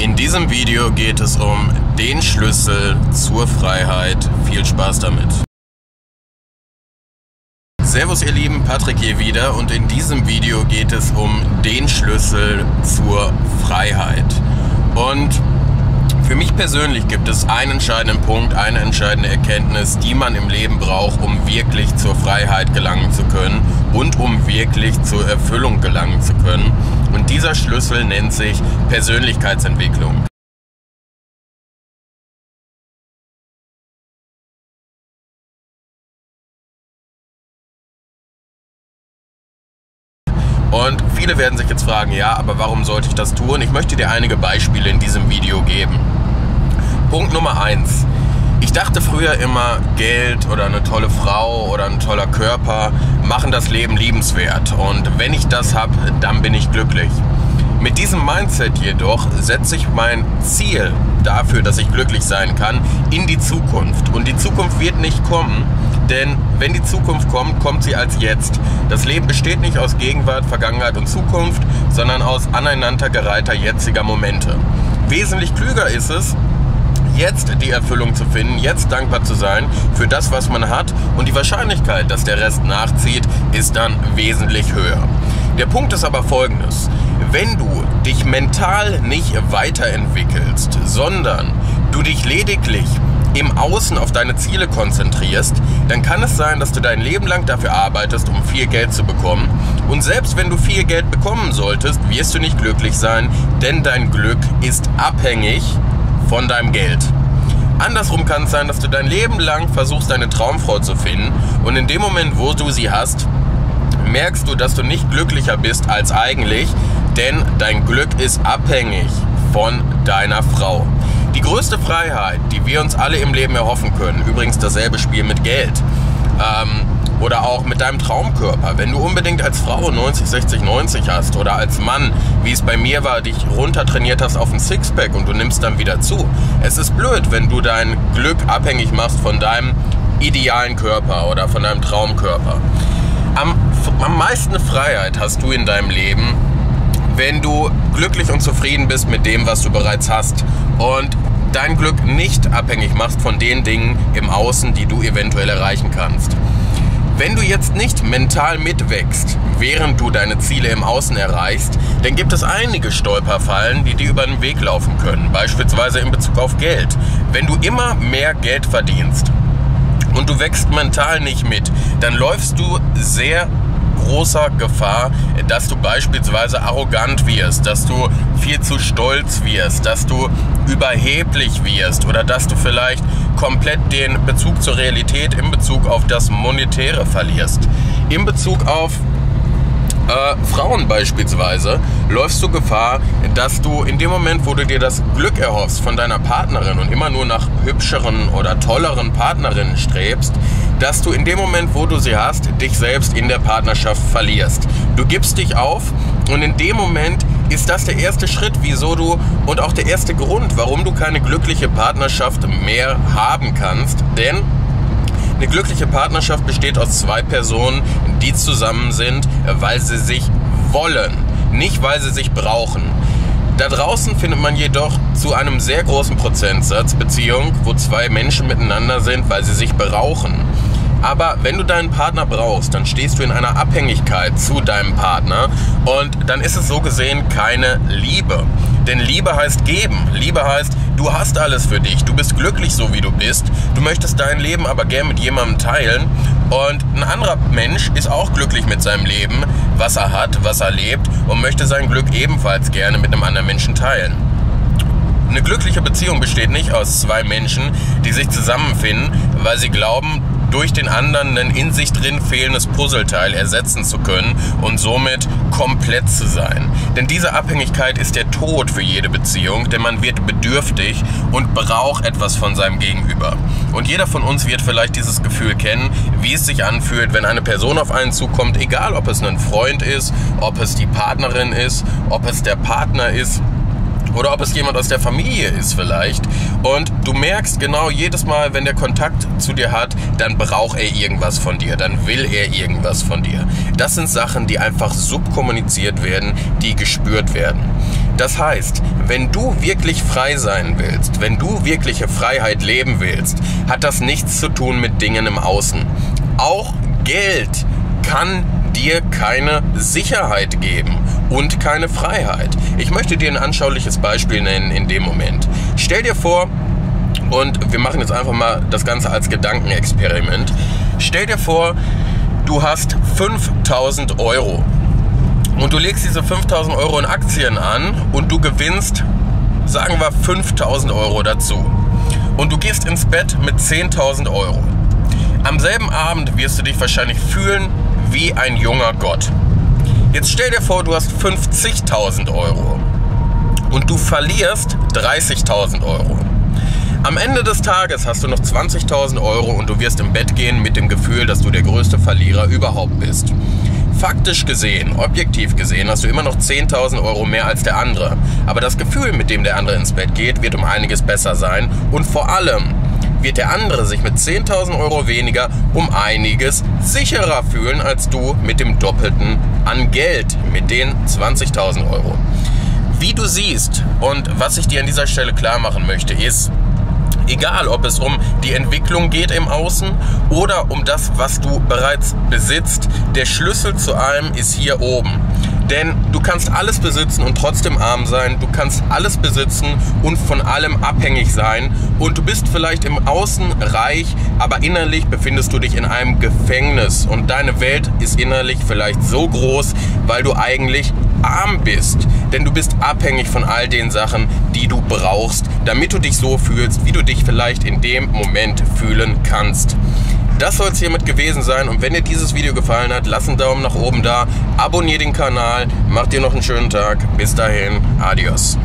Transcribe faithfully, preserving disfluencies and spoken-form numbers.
In diesem Video geht es um den Schlüssel zur Freiheit. Viel Spaß damit! Servus ihr Lieben, Patrick hier wieder und in diesem Video geht es um den Schlüssel zur Freiheit. Und für mich persönlich gibt es einen entscheidenden Punkt, eine entscheidende Erkenntnis, die man im Leben braucht, um wirklich zur Freiheit gelangen zu können und um wirklich zur Erfüllung gelangen zu können. Und dieser Schlüssel nennt sich Persönlichkeitsentwicklung. Und viele werden sich jetzt fragen, ja, aber warum sollte ich das tun? Ich möchte dir einige Beispiele in diesem Video geben. Punkt Nummer eins. Ich dachte früher immer, Geld oder eine tolle Frau oder ein toller Körper machen das Leben liebenswert. Und wenn ich das habe, dann bin ich glücklich. Mit diesem Mindset jedoch setze ich mein Ziel dafür, dass ich glücklich sein kann, in die Zukunft. Und die Zukunft wird nicht kommen, denn wenn die Zukunft kommt, kommt sie als Jetzt. Das Leben besteht nicht aus Gegenwart, Vergangenheit und Zukunft, sondern aus aneinandergereihter jetziger Momente. Wesentlich klüger ist es, jetzt die Erfüllung zu finden, jetzt dankbar zu sein für das, was man hat, und die Wahrscheinlichkeit, dass der Rest nachzieht, ist dann wesentlich höher. Der Punkt ist aber folgendes: Wenn du dich mental nicht weiterentwickelst, sondern du dich lediglich im Außen auf deine Ziele konzentrierst, dann kann es sein, dass du dein Leben lang dafür arbeitest, um viel Geld zu bekommen. Und selbst wenn du viel Geld bekommen solltest, wirst du nicht glücklich sein, denn dein Glück ist abhängig von deinem Geld. Andersrum kann es sein, dass du dein Leben lang versuchst, deine Traumfrau zu finden, und in dem Moment, wo du sie hast, merkst du, dass du nicht glücklicher bist als eigentlich, denn dein Glück ist abhängig von deiner Frau. Die größte Freiheit, die wir uns alle im Leben erhoffen können, übrigens dasselbe Spiel mit Geld ähm, oder auch mit deinem Traumkörper. Wenn du unbedingt als Frau neunzig, sechzig, neunzig hast oder als Mann, wie es bei mir war, dich runtertrainiert hast auf ein Sixpack und du nimmst dann wieder zu. Es ist blöd, wenn du dein Glück abhängig machst von deinem idealen Körper oder von deinem Traumkörper. Am, am meisten Freiheit hast du in deinem Leben, wenn du glücklich und zufrieden bist mit dem, was du bereits hast, und dein Glück nicht abhängig machst von den Dingen im Außen, die du eventuell erreichen kannst. Wenn du jetzt nicht mental mitwächst, während du deine Ziele im Außen erreichst, dann gibt es einige Stolperfallen, die dir über den Weg laufen können, beispielsweise in Bezug auf Geld. Wenn du immer mehr Geld verdienst und du wächst mental nicht mit, dann läufst du sehr großer Gefahr, dass du beispielsweise arrogant wirst, dass du viel zu stolz wirst, dass du überheblich wirst oder dass du vielleicht komplett den Bezug zur Realität in Bezug auf das Monetäre verlierst. In Bezug auf äh, Frauen beispielsweise läufst du Gefahr, dass du in dem Moment, wo du dir das Glück erhoffst von deiner Partnerin und immer nur nach hübscheren oder tolleren Partnerinnen strebst, dass du in dem Moment, wo du sie hast, dich selbst in der Partnerschaft verlierst. Du gibst dich auf, und in dem Moment ist das der erste Schritt, wieso du, und auch der erste Grund, warum du keine glückliche Partnerschaft mehr haben kannst. Denn eine glückliche Partnerschaft besteht aus zwei Personen, die zusammen sind, weil sie sich wollen, nicht weil sie sich brauchen. Da draußen findet man jedoch zu einem sehr großen Prozentsatz Beziehungen, wo zwei Menschen miteinander sind, weil sie sich berauchen. Aber wenn du deinen Partner brauchst, dann stehst du in einer Abhängigkeit zu deinem Partner, und dann ist es so gesehen keine Liebe. Denn Liebe heißt geben. Liebe heißt, du hast alles für dich, du bist glücklich so wie du bist, du möchtest dein Leben aber gern mit jemandem teilen, und ein anderer Mensch ist auch glücklich mit seinem Leben, was er hat, was er lebt, und möchte sein Glück ebenfalls gerne mit einem anderen Menschen teilen. Eine glückliche Beziehung besteht nicht aus zwei Menschen, die sich zusammenfinden, weil sie glauben, durch den anderen ein in sich drin fehlendes Puzzleteil ersetzen zu können und somit komplett zu sein. Denn diese Abhängigkeit ist der Tod für jede Beziehung, denn man wird bedürftig und braucht etwas von seinem Gegenüber. Und jeder von uns wird vielleicht dieses Gefühl kennen, wie es sich anfühlt, wenn eine Person auf einen zukommt, egal ob es ein Freund ist, ob es die Partnerin ist, ob es der Partner ist, oder ob es jemand aus der Familie ist vielleicht. Und du merkst genau jedes Mal, wenn der Kontakt zu dir hat, dann braucht er irgendwas von dir, dann will er irgendwas von dir. Das sind Sachen, die einfach subkommuniziert werden, die gespürt werden. Das heißt, wenn du wirklich frei sein willst, wenn du wirkliche Freiheit leben willst, hat das nichts zu tun mit Dingen im Außen. Auch Geld kann dir keine Sicherheit geben und keine Freiheit. Ich möchte dir ein anschauliches Beispiel nennen in dem Moment. Stell dir vor, und wir machen jetzt einfach mal das Ganze als Gedankenexperiment. Stell dir vor, du hast fünftausend Euro und du legst diese fünftausend Euro in Aktien an und du gewinnst, sagen wir, fünftausend Euro dazu. Und du gehst ins Bett mit zehntausend Euro. Am selben Abend wirst du dich wahrscheinlich fühlen wie ein junger Gott. Jetzt stell dir vor, du hast fünfzigtausend Euro und du verlierst dreißigtausend Euro. Am Ende des Tages hast du noch zwanzigtausend Euro und du wirst im Bett gehen mit dem Gefühl, dass du der größte Verlierer überhaupt bist. Faktisch gesehen, objektiv gesehen, hast du immer noch zehntausend Euro mehr als der andere. Aber das Gefühl, mit dem der andere ins Bett geht, wird um einiges besser sein. Und vor allem wird der andere sich mit zehntausend Euro weniger um einiges sicherer fühlen als du mit dem Doppelten an Geld, mit den zwanzigtausend Euro. Wie du siehst und was ich dir an dieser Stelle klar machen möchte, ist, egal, ob es um die Entwicklung geht im Außen oder um das, was du bereits besitzt, der Schlüssel zu allem ist hier oben. Denn du kannst alles besitzen und trotzdem arm sein, du kannst alles besitzen und von allem abhängig sein und du bist vielleicht im Außen reich, aber innerlich befindest du dich in einem Gefängnis und deine Welt ist innerlich vielleicht so groß, weil du eigentlich arm bist, denn du bist abhängig von all den Sachen, die du brauchst, damit du dich so fühlst, wie du dich vielleicht in dem Moment fühlen kannst. Das soll es hiermit gewesen sein und wenn dir dieses Video gefallen hat, lass einen Daumen nach oben da, abonnier den Kanal, mach dir noch einen schönen Tag, bis dahin, adios.